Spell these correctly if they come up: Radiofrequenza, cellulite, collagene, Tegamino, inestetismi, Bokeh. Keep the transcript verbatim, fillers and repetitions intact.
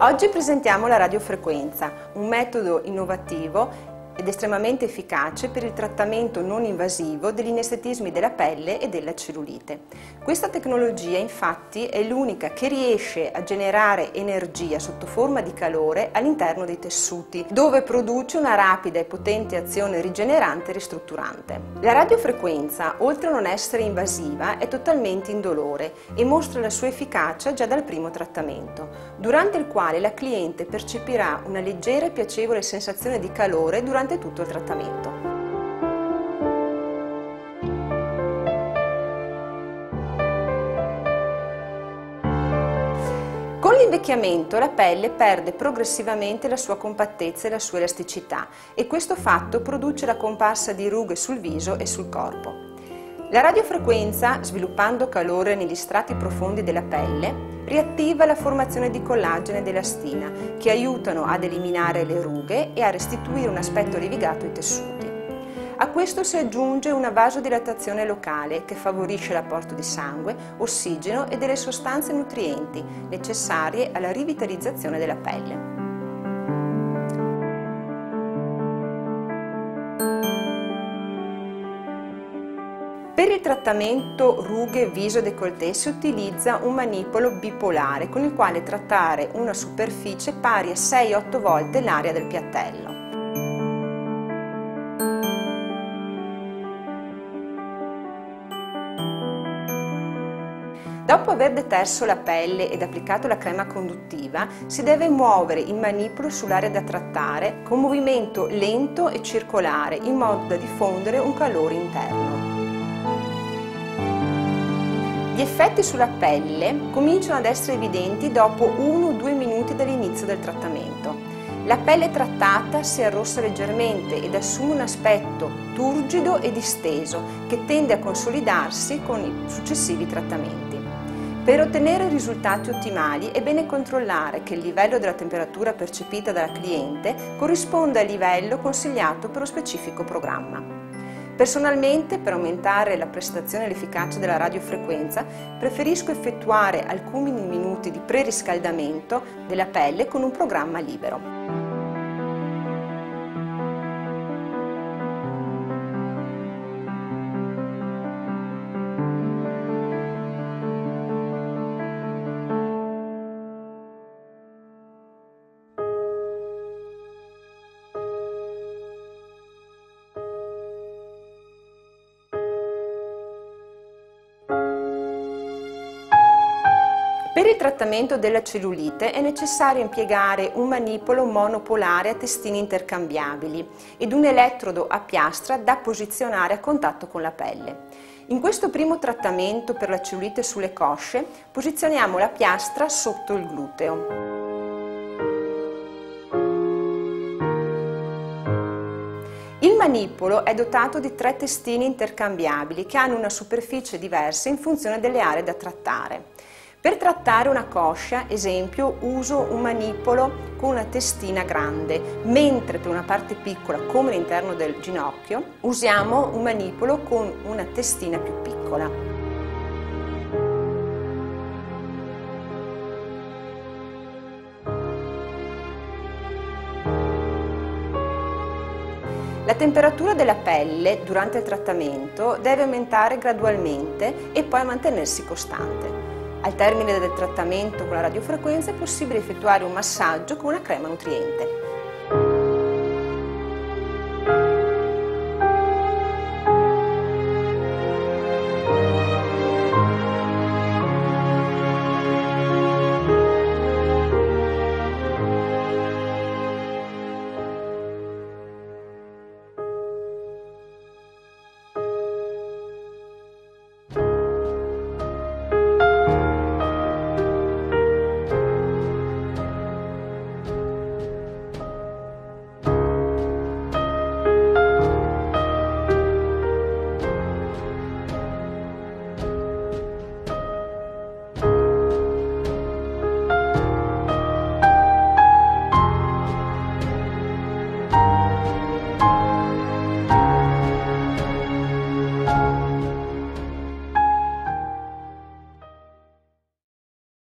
Oggi presentiamo la radiofrequenza, un metodo innovativo ed estremamente efficace per il trattamento non invasivo degli inestetismi della pelle e della cellulite. Questa tecnologia, infatti, è l'unica che riesce a generare energia sotto forma di calore all'interno dei tessuti, dove produce una rapida e potente azione rigenerante e ristrutturante. La radiofrequenza, oltre a non essere invasiva, è totalmente indolore e mostra la sua efficacia già dal primo trattamento, durante il quale la cliente percepirà una leggera e piacevole sensazione di calore durante tutto il trattamento. Con l'invecchiamento la pelle perde progressivamente la sua compattezza e la sua elasticità, e questo fatto produce la comparsa di rughe sul viso e sul corpo. La radiofrequenza, sviluppando calore negli strati profondi della pelle, riattiva la formazione di collagene ed elastina, che aiutano ad eliminare le rughe e a restituire un aspetto rivigato ai tessuti. A questo si aggiunge una vasodilatazione locale che favorisce l'apporto di sangue, ossigeno e delle sostanze nutrienti necessarie alla rivitalizzazione della pelle. Per il trattamento rughe, viso e décolleté si utilizza un manipolo bipolare con il quale trattare una superficie pari a sei otto volte l'area del piattello. Dopo aver deterso la pelle ed applicato la crema conduttiva, si deve muovere il manipolo sull'area da trattare con movimento lento e circolare, in modo da diffondere un calore interno. Gli effetti sulla pelle cominciano ad essere evidenti dopo uno due minuti dall'inizio del trattamento. La pelle trattata si arrossa leggermente ed assume un aspetto turgido e disteso che tende a consolidarsi con i successivi trattamenti. Per ottenere risultati ottimali è bene controllare che il livello della temperatura percepita dalla cliente corrisponda al livello consigliato per lo specifico programma. Personalmente, per aumentare la prestazione e l'efficacia della radiofrequenza, preferisco effettuare alcuni minuti di preriscaldamento della pelle con un programma libero. Per il trattamento della cellulite è necessario impiegare un manipolo monopolare a testini intercambiabili ed un elettrodo a piastra da posizionare a contatto con la pelle. In questo primo trattamento per la cellulite sulle cosce posizioniamo la piastra sotto il gluteo. Il manipolo è dotato di tre testini intercambiabili che hanno una superficie diversa in funzione delle aree da trattare. Per trattare una coscia, esempio, uso un manipolo con una testina grande, mentre per una parte piccola, come l'interno del ginocchio, usiamo un manipolo con una testina più piccola. La temperatura della pelle durante il trattamento deve aumentare gradualmente e poi mantenersi costante. Al termine del trattamento con la radiofrequenza è possibile effettuare un massaggio con una crema nutriente. Thank you.